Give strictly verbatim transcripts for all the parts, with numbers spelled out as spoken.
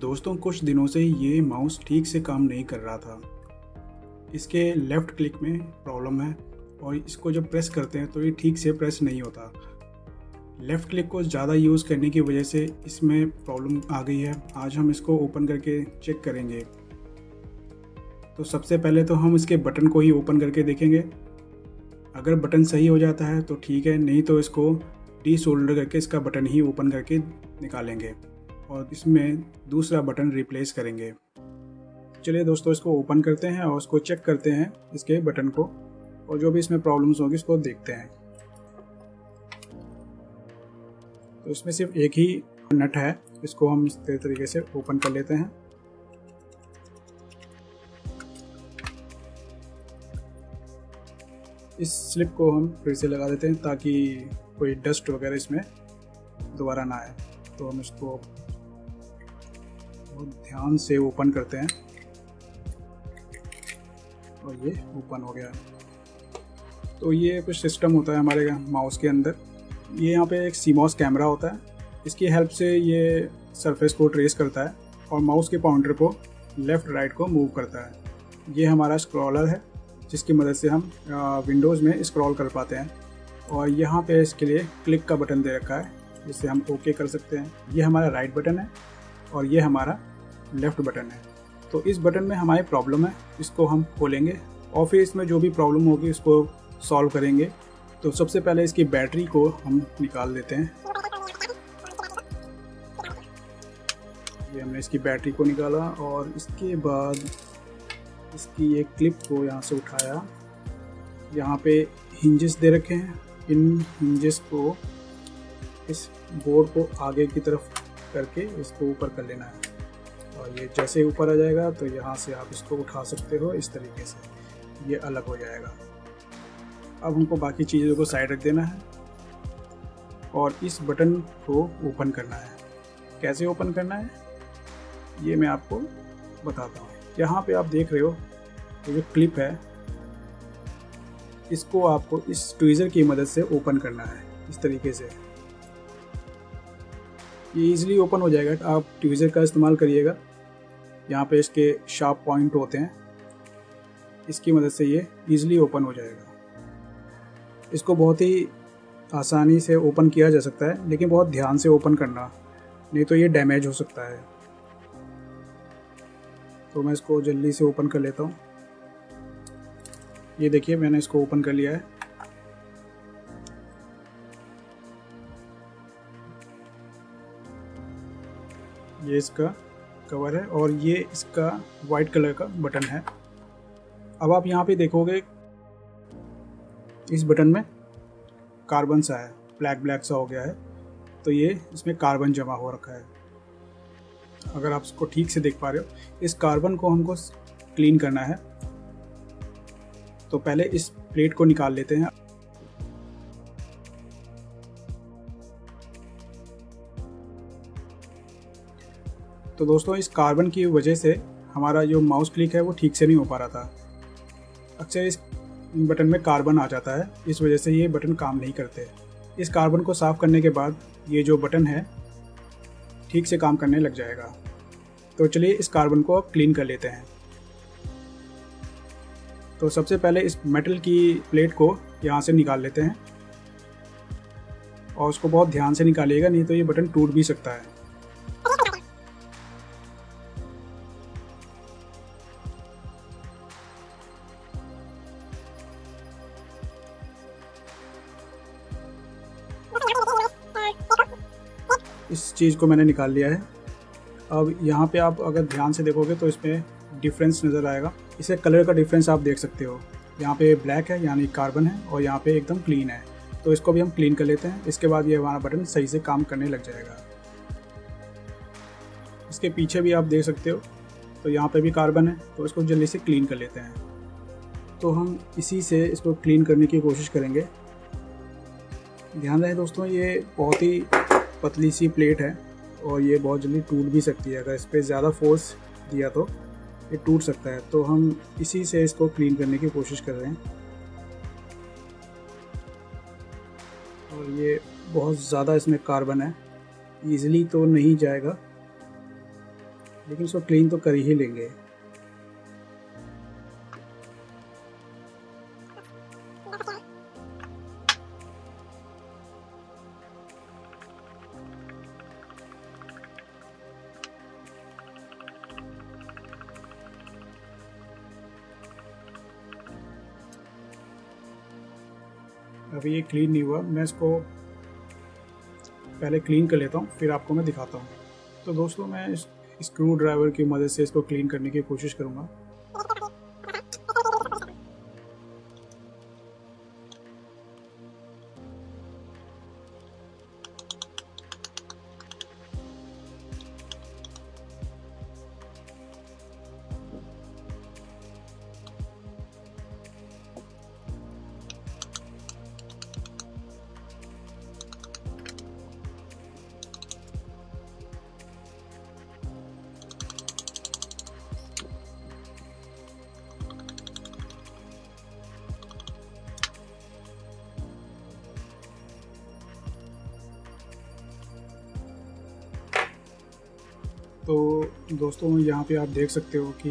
दोस्तों, कुछ दिनों से ये माउस ठीक से काम नहीं कर रहा था। इसके लेफ़्ट क्लिक में प्रॉब्लम है और इसको जब प्रेस करते हैं तो ये ठीक से प्रेस नहीं होता। लेफ़्ट क्लिक को ज़्यादा यूज़ करने की वजह से इसमें प्रॉब्लम आ गई है। आज हम इसको ओपन करके चेक करेंगे। तो सबसे पहले तो हम इसके बटन को ही ओपन करके देखेंगे। अगर बटन सही हो जाता है तो ठीक है, नहीं तो इसको डी सोल्डर करके इसका बटन ही ओपन करके निकालेंगे और इसमें दूसरा बटन रिप्लेस करेंगे। चलिए दोस्तों, इसको ओपन करते हैं और इसको चेक करते हैं इसके बटन को, और जो भी इसमें प्रॉब्लम्स होगी इसको देखते हैं। तो इसमें सिर्फ एक ही नट है, इसको हम इस तरीके से ओपन कर लेते हैं। इस स्लिप को हम फिर से लगा देते हैं ताकि कोई डस्ट वगैरह इसमें दोबारा ना आए। तो हम इसको बहुत ध्यान से ओपन करते हैं और ये ओपन हो गया। तो ये कुछ सिस्टम होता है हमारे माउस के अंदर। ये यहाँ पे एक सीमॉस कैमरा होता है, इसकी हेल्प से ये सरफेस को ट्रेस करता है और माउस के पॉइंटर को लेफ़्ट राइट को मूव करता है। ये हमारा स्क्रॉलर है जिसकी मदद से हम विंडोज़ में स्क्रॉल कर पाते हैं। और यहाँ पे इसके लिए क्लिक का बटन दे रखा है जिससे हम ओके कर सकते हैं। ये हमारा राइट बटन है और ये हमारा लेफ़्ट बटन है। तो इस बटन में हमारी प्रॉब्लम है, इसको हम खोलेंगे और फिर इसमें जो भी प्रॉब्लम होगी उसको सॉल्व करेंगे। तो सबसे पहले इसकी बैटरी को हम निकाल देते हैं। ये हमने इसकी बैटरी को निकाला और इसके बाद इसकी एक क्लिप को यहाँ से उठाया। यहाँ पे हिंजेस दे रखे हैं, इन हिंजेस को इस बोर्ड को आगे की तरफ करके इसको ऊपर कर लेना है और ये जैसे ऊपर आ जाएगा तो यहाँ से आप इसको उठा सकते हो। इस तरीके से ये अलग हो जाएगा। अब हमको बाकी चीज़ों को साइड रख देना है और इस बटन को ओपन करना है। कैसे ओपन करना है ये मैं आपको बताता हूँ। यहाँ पे आप देख रहे हो ये जो क्लिप है इसको आपको इस ट्वीज़र की मदद से ओपन करना है। इस तरीके से ये इजीली ओपन हो जाएगा। आप ट्वीज़र का इस्तेमाल करिएगा। यहाँ पे इसके शार्प पॉइंट होते हैं, इसकी मदद से ये इजीली ओपन हो जाएगा। इसको बहुत ही आसानी से ओपन किया जा सकता है, लेकिन बहुत ध्यान से ओपन करना, नहीं तो ये डैमेज हो सकता है। तो मैं इसको जल्दी से ओपन कर लेता हूँ। ये देखिए, मैंने इसको ओपन कर लिया है। ये इसका कवर है और ये इसका वाइट कलर का बटन है। अब आप यहाँ पे देखोगे इस बटन में कार्बन सा है, ब्लैक ब्लैक सा हो गया है। तो ये इसमें कार्बन जमा हो रखा है। अगर आप इसको ठीक से देख पा रहे हो, इस कार्बन को हमको क्लीन करना है। तो पहले इस प्लेट को निकाल लेते हैं। तो दोस्तों, इस कार्बन की वजह से हमारा जो माउस क्लिक है वो ठीक से नहीं हो पा रहा था। अक्सर इस बटन में कार्बन आ जाता है, इस वजह से ये बटन काम नहीं करते। इस कार्बन को साफ करने के बाद ये जो बटन है ठीक से काम करने लग जाएगा। तो चलिए इस कार्बन को अब क्लीन कर लेते हैं। तो सबसे पहले इस मेटल की प्लेट को यहाँ से निकाल लेते हैं और उसको बहुत ध्यान से निकालिएगा, नहीं तो ये बटन टूट भी सकता है। इस चीज़ को मैंने निकाल लिया है। अब यहाँ पे आप अगर ध्यान से देखोगे तो इसमें डिफरेंस नज़र आएगा। इसे कलर का डिफरेंस आप देख सकते हो। यहाँ पे ब्लैक है यानी कार्बन है और यहाँ पे एकदम क्लीन है। तो इसको भी हम क्लीन कर लेते हैं। इसके बाद ये हमारा बटन सही से काम करने लग जाएगा। इसके पीछे भी आप देख सकते हो, तो यहाँ पे भी कार्बन है, तो इसको जल्दी से क्लीन कर लेते हैं। तो हम इसी से इसको क्लीन करने की कोशिश करेंगे। ध्यान रहे दोस्तों, ये बहुत ही पतली सी प्लेट है और ये बहुत जल्दी टूट भी सकती है। अगर इस पर ज़्यादा फोर्स दिया तो ये टूट सकता है। तो हम इसी से इसको क्लीन करने की कोशिश कर रहे हैं और ये बहुत ज़्यादा इसमें कार्बन है, इजीली तो नहीं जाएगा। लेकिन इसको क्लीन तो कर ही लेंगे। अभी ये क्लीन नहीं हुआ, मैं इसको पहले क्लीन कर लेता हूँ फिर आपको मैं दिखाता हूँ। तो दोस्तों मैं इस स्क्रू ड्राइवर की मदद से इसको क्लीन करने की कोशिश करूँगा। तो दोस्तों यहाँ पे आप देख सकते हो कि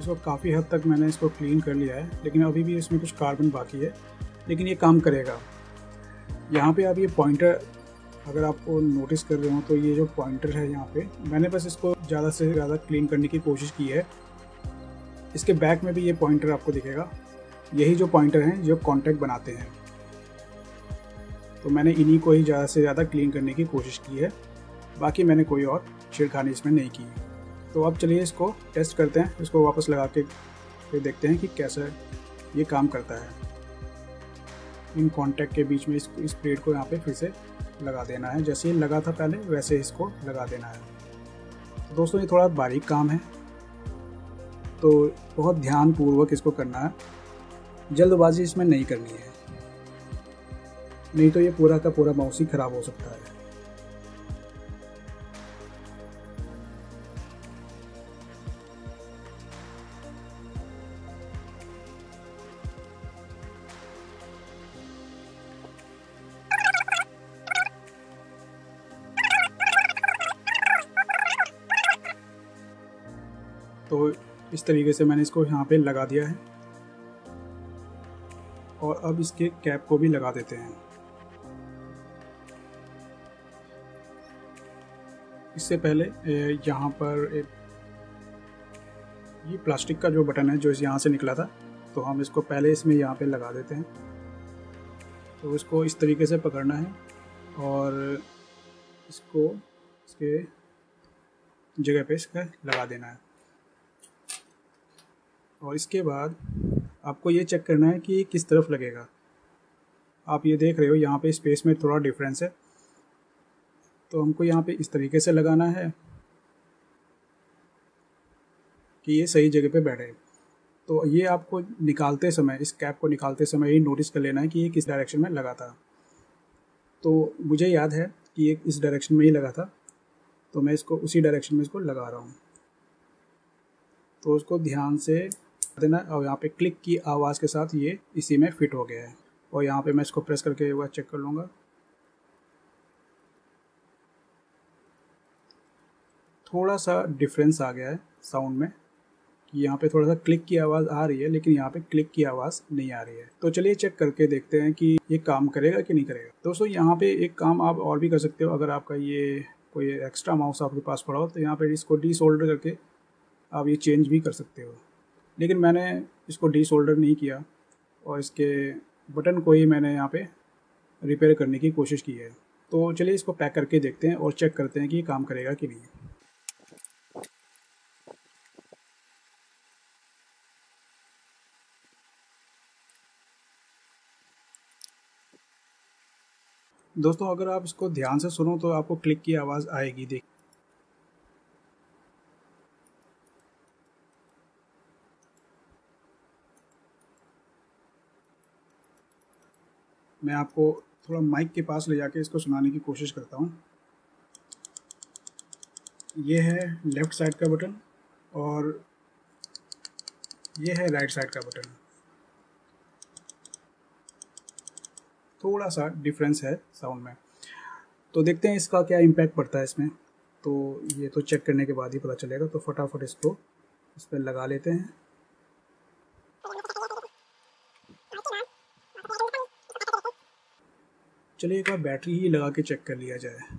इसको काफ़ी हद तक मैंने इसको क्लीन कर लिया है, लेकिन अभी भी इसमें कुछ कार्बन बाकी है, लेकिन ये काम करेगा। यहाँ पे आप ये पॉइंटर अगर आपको नोटिस कर रहे हो तो ये जो पॉइंटर है यहाँ पे मैंने बस इसको ज़्यादा से ज़्यादा क्लीन करने की कोशिश की है। इसके बैक में भी ये पॉइंटर आपको दिखेगा, यही जो पॉइंटर हैं जो कॉन्टैक्ट बनाते हैं, तो मैंने इन्हीं को ही ज़्यादा से ज़्यादा क्लीन करने की कोशिश की है, बाकी मैंने कोई और छिड़खानी इसमें नहीं की। तो अब चलिए इसको टेस्ट करते हैं, इसको वापस लगा के फिर देखते हैं कि कैसा ये काम करता है। इन कांटेक्ट के बीच में इस इस प्लेट को यहाँ पे फिर से लगा देना है, जैसे लगा था पहले वैसे इसको लगा देना है। तो दोस्तों ये थोड़ा बारीक काम है तो बहुत ध्यानपूर्वक इसको करना है, जल्दबाजी इसमें नहीं करनी है, नहीं तो ये पूरा का पूरा माउस ही ख़राब हो सकता है। तो इस तरीके से मैंने इसको यहाँ पे लगा दिया है और अब इसके कैप को भी लगा देते हैं। इससे पहले यहाँ पर एक ये प्लास्टिक का जो बटन है जो इस यहाँ से निकला था, तो हम इसको पहले इसमें यहाँ पे लगा देते हैं। तो इसको इस तरीके से पकड़ना है और इसको इसके जगह पे इसका लगा देना है। और इसके बाद आपको ये चेक करना है कि किस तरफ लगेगा। आप ये देख रहे हो यहाँ पे स्पेस में थोड़ा डिफरेंस है, तो हमको यहाँ पे इस तरीके से लगाना है कि ये सही जगह पे बैठे। तो ये आपको निकालते समय, इस कैप को निकालते समय ये नोटिस कर लेना है कि ये किस डायरेक्शन में लगा था। तो मुझे याद है कि ये इस डायरेक्शन में ही लगा था, तो मैं इसको उसी डायरेक्शन में इसको लगा रहा हूँ। तो उसको ध्यान से देना और यहाँ पे क्लिक की आवाज़ के साथ ये इसी में फिट हो गया है। और यहाँ पे मैं इसको प्रेस करके एक बार चेक कर लूँगा। थोड़ा सा डिफरेंस आ गया है साउंड में, कि यहाँ पे थोड़ा सा क्लिक की आवाज़ आ रही है लेकिन यहाँ पे क्लिक की आवाज़ नहीं आ रही है। तो चलिए चेक करके देखते हैं कि ये काम करेगा कि नहीं करेगा। दोस्तों यहाँ पे एक काम आप और भी कर सकते हो, अगर आपका ये कोई एक्स्ट्रा माउस आपके पास पड़ा हो तो यहाँ पे इसको डिसोल्डर करके आप ये चेंज भी कर सकते हो, लेकिन मैंने इसको डिसोल्डर नहीं किया और इसके बटन को ही मैंने यहाँ पे रिपेयर करने की कोशिश की है। तो चलिए इसको पैक करके देखते हैं और चेक करते हैं कि ये काम करेगा कि नहीं। दोस्तों अगर आप इसको ध्यान से सुनो तो आपको क्लिक की आवाज़ आएगी। देख मैं आपको थोड़ा माइक के पास ले जाके इसको सुनाने की कोशिश करता हूँ। ये है लेफ़्ट साइड का बटन और ये है राइट साइड का बटन। थोड़ा सा डिफरेंस है साउंड में, तो देखते हैं इसका क्या इम्पैक्ट पड़ता है इसमें। तो ये तो चेक करने के बाद ही पता चलेगा। तो फटाफट इसको इस पर लगा लेते हैं। चलिए एक बार बैटरी ही लगा के चेक कर लिया जाए।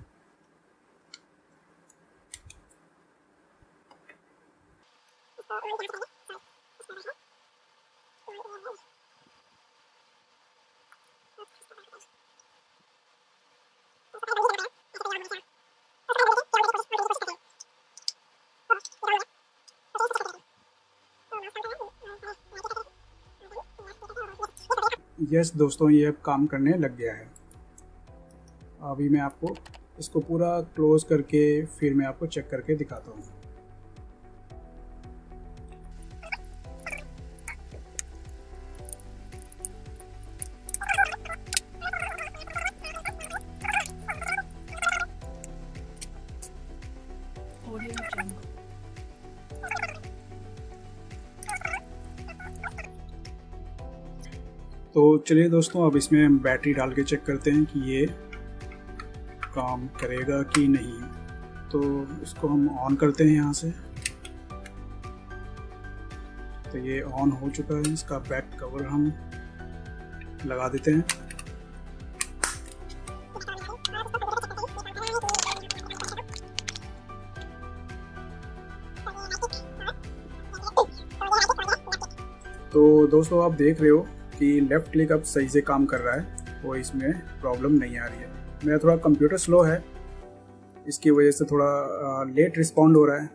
यस yes, दोस्तों ये अब काम करने लग गया है। अभी मैं आपको इसको पूरा क्लोज करके फिर मैं आपको चेक करके दिखाता हूँ। तो चलिए दोस्तों अब इसमें हम बैटरी डाल के चेक करते हैं कि ये काम करेगा कि नहीं। तो इसको हम ऑन करते हैं यहाँ से। तो ये ऑन हो चुका है। इसका बैक कवर हम लगा देते हैं। तो दोस्तों आप देख रहे हो कि लेफ़्ट क्लिक अब सही से काम कर रहा है और इसमें प्रॉब्लम नहीं आ रही है। मेरा थोड़ा कंप्यूटर स्लो है, इसकी वजह से थोड़ा लेट रिस्पॉन्ड हो रहा है,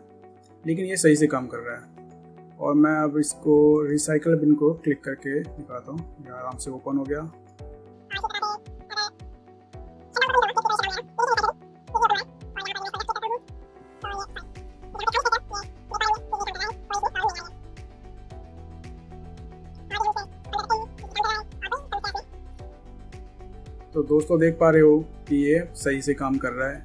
लेकिन ये सही से काम कर रहा है। और मैं अब इसको रिसाइकल बिन को क्लिक करके दिखाता हूँ। ये आराम से ओपन हो गया। तो दोस्तों देख पा रहे हो कि ये सही से काम कर रहा है।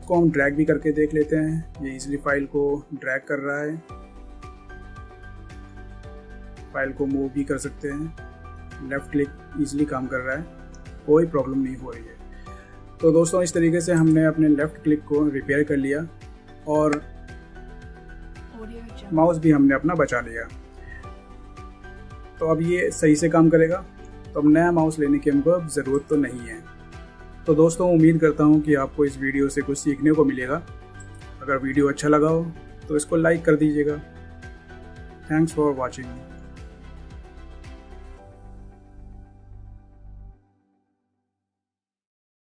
इसको हम ड्रैग भी करके देख लेते हैं। ये इजिली फाइल को ड्रैग कर रहा है, फाइल को मूव भी कर सकते हैं। लेफ़्ट क्लिक इजिली काम कर रहा है, कोई प्रॉब्लम नहीं हो रही है। तो दोस्तों इस तरीके से हमने अपने लेफ़्ट क्लिक को रिपेयर कर लिया और माउस भी हमने अपना बचा लिया। तो अब ये सही से काम करेगा, तो अब नया माउस लेने की हमको अब ज़रूरत तो नहीं है। तो दोस्तों उम्मीद करता हूँ कि आपको इस वीडियो से कुछ सीखने को मिलेगा। अगर वीडियो अच्छा लगा हो तो इसको लाइक कर दीजिएगा। Thanks for watching.